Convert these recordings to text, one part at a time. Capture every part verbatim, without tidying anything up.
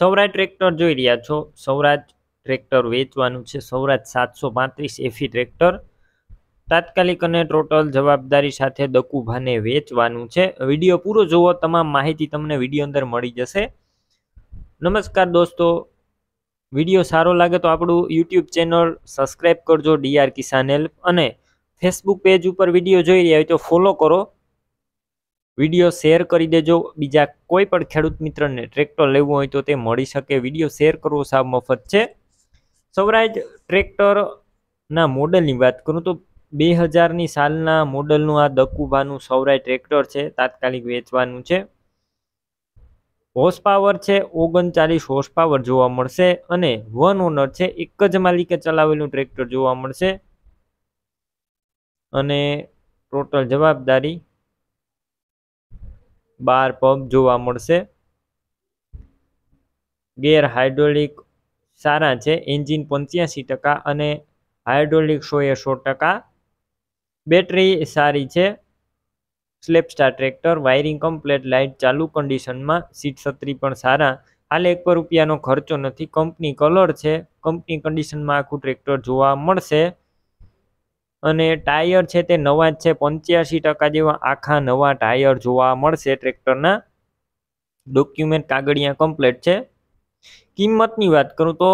Saurashtra tractor જોઈ રહ્યા છો, સૌરાષ્ટ્ર ટ્રેક્ટર વેચવાનું છે। સૌરાષ્ટ્ર સાતસો પાંત્રીસ એફી ટ્રેક્ટર તાત્કાલિક અને ટોટલ જવાબદારી સાથે દકુભાને વેચવાનું છે। વિડીયો પૂરો જોવો, તમામ માહિતી તમને વિડીયો અંદર મળી જશે। નમસ્કાર દોસ્તો, વિડીયો સારો લાગે તો આપણું યુટ્યુબ ચેનલ સબસ્ક્રાઈબ કરજો ડીઆર કિસાન હેલ્પ, અને ફેસબુક પેજ ઉપર વિડીયો જોઈ રહ્યા હોય તો ફોલો કરો, વિડીયો શેર કરી દેજો। બીજા કોઈ પણ ખેડૂત મિત્રને ટ્રેક્ટર લેવું હોય તો તે મળી શકે। વિડીયો શેર કરવો સાવ મફત છે। સૌરાષ્ટ્ર ટ્રેક્ટરના મોડલની વાત કરું તો બે હજારની સાલના મોડલનું આ દકુભાનું સૌરાષ્ટ્ર ટ્રેક્ટર છે, તાત્કાલિક વેચવાનું છે। હોર્સ પાવર છે ઓગણચાલીસ હોર્સ પાવર જોવા મળશે, અને વન ઓનર છે, એક જ માલિકે ચલાવેલું ટ્રેક્ટર જોવા મળશે, અને ટોટલ જવાબદારી બાર પંપ જોવા મળશે। ગેર હાઇડ્રોલિક સારા છે, એન્જિન પંચ્યાસી ટકા અને હાઇડ્રોલિક સો એ સો ટકા, બેટરી સારી છે, સ્લેપ સ્ટાર ટ્રેક્ટર, વાયરિંગ કમ્પ્લેટ, લાઇટ ચાલુ કન્ડિશનમાં, સીટ છત્રી પણ સારા, હાલ એક પર રૂપિયાનો ખર્ચો નથી, કંપની કલર છે, કંપની કન્ડિશનમાં આખું ટ્રેક્ટર જોવા મળશે, અને ટાયર છે તે નવા જ છે, પંચ્યાસી ટકા જેવા આખા નવા ટાયર જોવા મળશે ટ્રેક્ટરના, ડોક્યુમેન્ટ કાગળિયા કમ્પ્લેટ છે। કિંમતની વાત કરું તો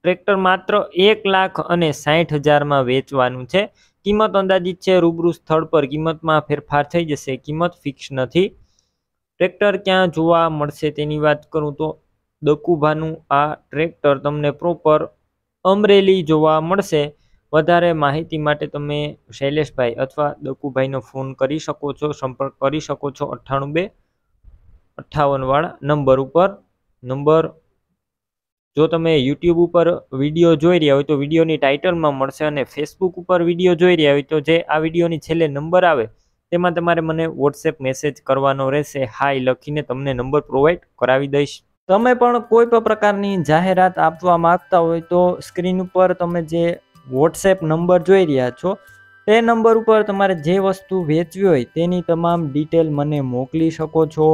ટ્રેક્ટર માત્ર એક લાખ અને સાઠ હજારમાં વેચવાનું છે। કિંમત અંદાજિત છે, રૂબરૂ સ્થળ પર કિંમતમાં ફેરફાર થઈ જશે, કિંમત ફિક્સ નથી। ટ્રેક્ટર ક્યાં જોવા મળશે તેની વાત કરું તો દકુભાનું આ ટ્રેક્ટર તમને પ્રોપર અમરેલી જોવા મળશે। વધારે માહિતી માટે તમે શૈલેષભાઈ અથવા દકુભાઈનો ફોન કરી શકો છો, સંપર્ક કરી શકો છો અઠ્ઠાણું બે અઠ્ઠાવન વાળા નંબર ઉપર। નંબર જો તમે યુટ્યુબ ઉપર વિડીયો જોઈ રહ્યા હોય તો વિડીયોની ટાઇટલમાં મળશે, અને ફેસબુક ઉપર વિડીયો જોઈ રહ્યા હોય તો જે આ વિડીયોની છેલ્લે નંબર આવે તેમાં તમારે મને વોટ્સએપ મેસેજ કરવાનો રહેશે, હાય લખીને તમને નંબર પ્રોવાઈડ કરાવી દઈશ। તમે પણ કોઈ પણ પ્રકારની જાહેરાત આપવા માંગતા હોય તો સ્ક્રીન ઉપર તમે જે વોટ્સએપ નંબર જોઈ રહ્યા છો તે નંબર ઉપર તમારે જે વસ્તુ વેચવી હોય તેની તમામ ડિટેલ મને મોકલી શકો છો।